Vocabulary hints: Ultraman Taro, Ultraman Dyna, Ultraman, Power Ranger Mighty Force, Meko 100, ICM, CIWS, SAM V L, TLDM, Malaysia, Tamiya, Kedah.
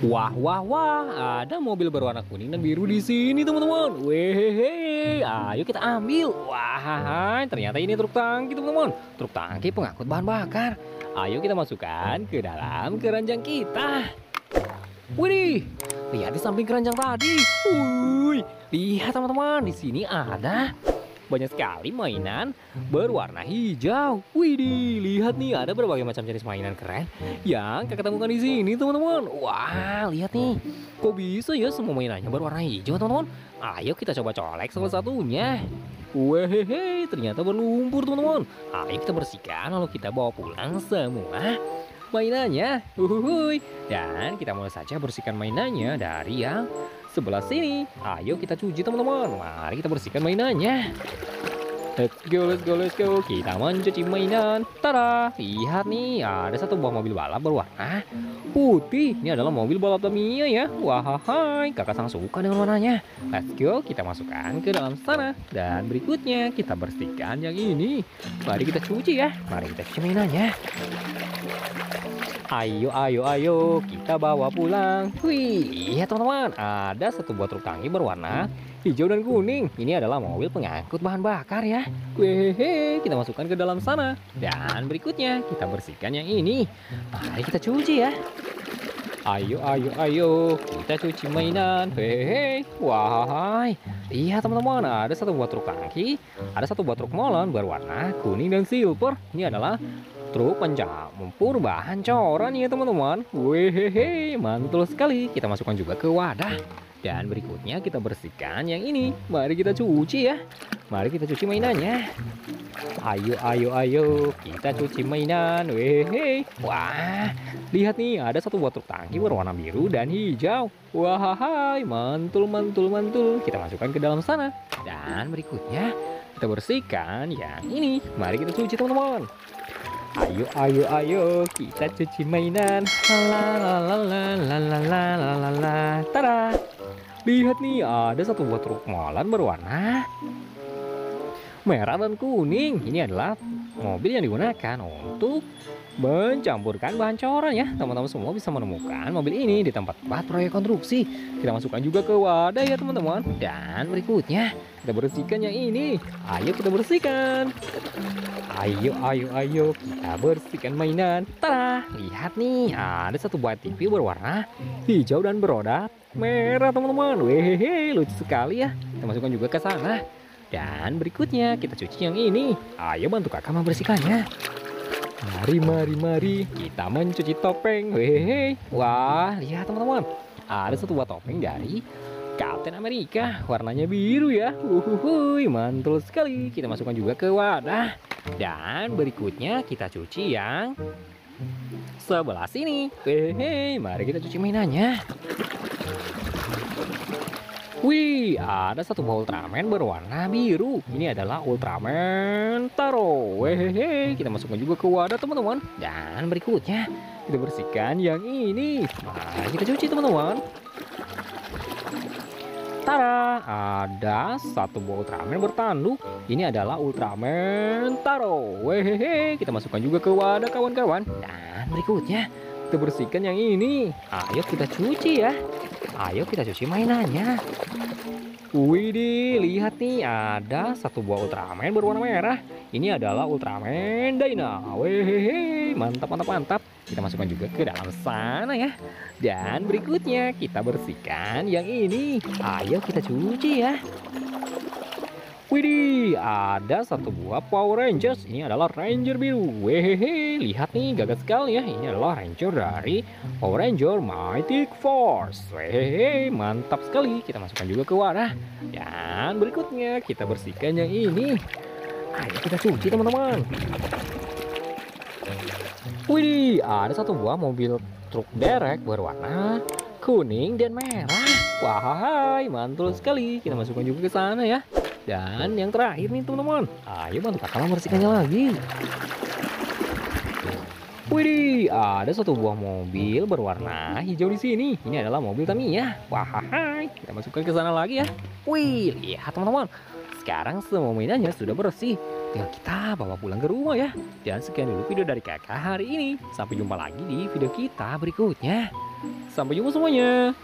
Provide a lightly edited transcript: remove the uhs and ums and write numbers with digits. Wah, wah, wah, ada mobil berwarna kuning dan biru di sini, teman-teman. Wehehe, ayo kita ambil. Wah, ternyata ini truk tangki, teman-teman. Truk tangki pengangkut bahan bakar. Ayo kita masukkan ke dalam keranjang kita. Widih, lihat di samping keranjang tadi. Wuih, lihat teman-teman, di sini ada banyak sekali mainan berwarna hijau. Widih, lihat nih ada berbagai macam jenis mainan keren yang kakak temukan di sini, teman-teman. Wah, lihat nih. Kok bisa ya semua mainannya berwarna hijau, teman-teman? Ayo kita coba colek salah satunya. Wehehe, ternyata berlumpur, teman-teman. Ayo kita bersihkan lalu kita bawa pulang semua mainannya. Uhuhuy. Dan kita mulai saja bersihkan mainannya dari yang sebelah sini. Ayo kita cuci, teman-teman. Mari kita bersihkan mainannya. Let's go, let's go, let's go. Kita mencuci mainan. Tada! Lihat nih, ada satu buah mobil balap berwarna putih. Ini adalah mobil balap Tamiya ya. Wahai, kakak sang suka dengan warnanya. Let's go, kita masukkan ke dalam sana. Dan berikutnya kita bersihkan yang ini. Mari kita cuci ya. Mari kita cuci mainannya. Ayo, ayo, ayo, kita bawa pulang. Wih, iya teman-teman, ada satu buah truk tangki berwarna hijau dan kuning. Ini adalah mobil pengangkut bahan bakar ya. Wih, kita masukkan ke dalam sana. Dan berikutnya, kita bersihkan yang ini. Mari kita cuci ya. Ayo, ayo, ayo, kita cuci mainan. Hehehe, wahai. Iya teman-teman, ada satu buah truk tangki, ada satu buah truk molen berwarna kuning dan silver. Ini adalah truk pencampur bahan coran ya teman-teman. Wehehe, mantul sekali. Kita masukkan juga ke wadah. Dan berikutnya kita bersihkan yang ini. Mari kita cuci ya. Mari kita cuci mainannya. Ayo, ayo, ayo, kita cuci mainan. Wehehe. Wah, lihat nih ada satu buah truk tangki berwarna biru dan hijau. Wahai, mantul, mantul, mantul. Kita masukkan ke dalam sana. Dan berikutnya kita bersihkan yang ini. Mari kita cuci teman-teman. Ayo, ayo, ayo, kita cuci mainan. Lalalalalalalalalala. Tada! Lihat nih, ada satu buah truk molen berwarna merah dan kuning. Ini adalah mobil yang digunakan untuk mencampurkan bahan coran ya. Teman-teman semua bisa menemukan mobil ini di tempat-tempat proyek konstruksi. Kita masukkan juga ke wadah ya teman-teman. Dan berikutnya kita bersihkan yang ini. Ayo kita bersihkan. Ayo, ayo, ayo, kita bersihkan mainan. Tada! Lihat nih, ada satu buah TV berwarna hijau dan beroda merah, teman-teman. Wehehe, lucu sekali ya. Kita masukkan juga ke sana. Dan berikutnya, kita cuci yang ini. Ayo bantu kakak membersihkannya. Mari, mari, mari, kita mencuci topeng. Wehehe. Wah, lihat teman-teman. Ada satu buah topeng dari Kapten Amerika, warnanya biru ya. Uhuhuy, mantul sekali. Kita masukkan juga ke wadah. Dan berikutnya kita cuci yang sebelah sini. Hehehe, mari kita cuci mainannya. Wih, ada satu buah Ultraman berwarna biru. Ini adalah Ultraman Taro. Hehehe, kita masukkan juga ke wadah teman-teman. Dan berikutnya kita bersihkan yang ini. Mari kita cuci teman-teman. Tara, ada satu buah Ultraman bertanduk. Ini adalah Ultraman Taro. Wehehe, kita masukkan juga ke wadah kawan-kawan. Dan berikutnya kita bersihkan yang ini. Ayo kita cuci ya. Ayo kita cuci mainannya. Widih, lihat nih ada satu buah Ultraman berwarna merah. Ini adalah Ultraman Dyna. Wehehe, mantap, mantap, mantap. Kita masukkan juga ke dalam sana ya. Dan berikutnya kita bersihkan yang ini. Ayo kita cuci ya. Widih, ada satu buah Power Rangers. Ini adalah Ranger biru. Wehehe, lihat nih gagah sekali ya. Ini adalah Ranger dari Power Ranger Mighty Force. Wehehe, mantap sekali. Kita masukkan juga ke wadah. Dan berikutnya kita bersihkan yang ini. Ayo kita cuci teman-teman. Widih, ada satu buah mobil truk derek berwarna kuning dan merah. Wahai, mantul sekali. Kita masukkan juga ke sana ya. Dan yang terakhir nih teman-teman. Ayo bantu kakak membersihkannya lagi. Widih, ada satu buah mobil berwarna hijau di sini. Ini adalah mobil Tamiya. Wahai, kita masukkan ke sana lagi ya. Wih, lihat teman-teman. Sekarang semua mainannya sudah bersih. Tinggal kita bawa pulang ke rumah ya. Dan sekian dulu video dari kakak hari ini. Sampai jumpa lagi di video kita berikutnya. Sampai jumpa semuanya.